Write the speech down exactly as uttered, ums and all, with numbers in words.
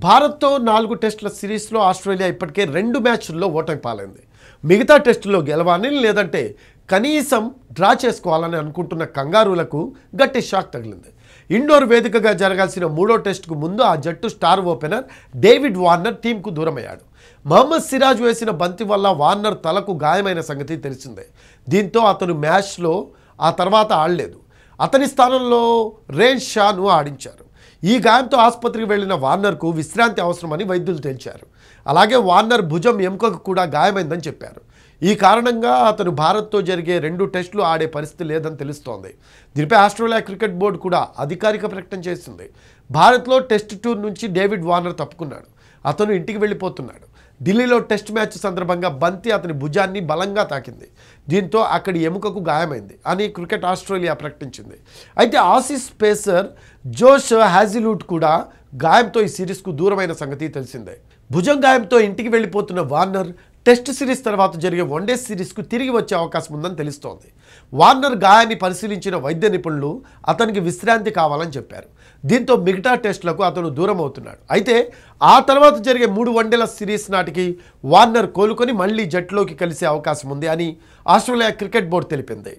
भारत तो नालुगु test series लो आस्ट्रेलिया इप्पटिके रेंडु मैच लो ओटमी पालैंदी मिगता टेस्ट लो गेलवानी लेदंटे कनीसम ड्रा चेसुकोवाలని అనుకుంటున్న కంగారులకు గట్టి షాక్ తగిలింది। ఇండోర్ వేదికగా జరగాల్సిన మూడో టెస్ట్ కు ముందు ఆ జట్టు star opener David Warner team కు దూరమయ్యాడు। మహమ్మద్ సిరాజ్ వేసిన బంతి వల్ల వార్నర్ తలకు గాయమైన సంగతి తెలిసిందే। దీంతో అతను మ్యాచ్ లో ఆ తర్వాత ఆడలేదు। అతని స్థానంలో రేవెన్ షాను ఆడించారు। ఈ గాయంతో ఆసుపత్రికి వెళ్ళిన వార్నర్కు విశ్రాంతి అవసరమని వైద్యులు తెలిపారు। అలాగే వార్నర్ భుజం ఎముకకు కూడా గాయమైందని చెప్పారు। ఈ కారణంగా అతను భారత్తో జరిగే రెండు టెస్టులు ఆడే పరిస్థితి లేదని తెలుస్తోంది। దీనిపై ఆస్ట్రేలియా క్రికెట్ బోర్డు కూడా అధికారిక ప్రకటన చేసింది। భారత్లో టెస్ట్ టూర్ నుంచి డేవిడ్ వార్నర్ తప్పుకున్నాడు। అతను ఇంటికి వెళ్ళిపోతున్నాడు। ఢిల్లీలో టెస్ట్ మ్యాచ్ సందర్భంగా బంతి అతని భుజాన్ని బలంగా తాకింది। దీంతో అక్కడి ఎముకకు గాయమైంది అని క్రికెట్ ఆస్ట్రేలియా ప్రకటించింది। అయితే ఆసీస్ పేసర్ జోష్ హ్యాజిలూడ్ కూడా గాయంతో ఈ సిరీస్కు దూరమైన సంగతి తెలిసిందే। భుజం గాయంతో ఇంటికి వెళ్ళిపోతున్న వార్నర్ టెస్ట్ సిరీస్ తర్వాత జరిగే వన్డే సిరీస్కు తిరిగి వచ్చే అవకాశం ఉందని తెలుస్తోంది। వార్నర్ గాయాన్ని పరిశీలించిన వైద్య నిపుణులు అతనికి విశ్రాంతి కావాలని చెప్పారు। దీంతో మిగతా టెస్టులకు అతను దూరం అవుతున్నాడు। అయితే ఆ తర్వాత జరిగే మూడు వన్డేల సిరీస్ నాటికి వార్నర్ కోలుకొని మళ్లీ జట్టులోకి కలిసే అవకాశం ఉంది అని ఆస్ట్రేలియా క్రికెట్ బోర్డు తెలిపింది।